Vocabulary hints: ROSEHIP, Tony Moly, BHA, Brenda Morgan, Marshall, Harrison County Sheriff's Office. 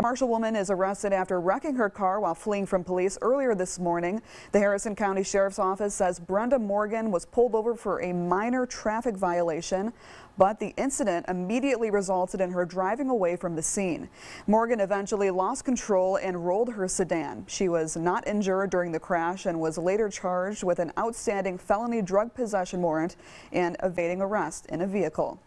A Marshall woman is arrested after wrecking her car while fleeing from police earlier this morning. The Harrison County Sheriff's Office says Brenda Morgan was pulled over for a minor traffic violation, but the incident immediately resulted in her driving away from the scene. Morgan eventually lost control and rolled her sedan. She was not injured during the crash and was later charged with an outstanding felony drug possession warrant and evading arrest in a vehicle.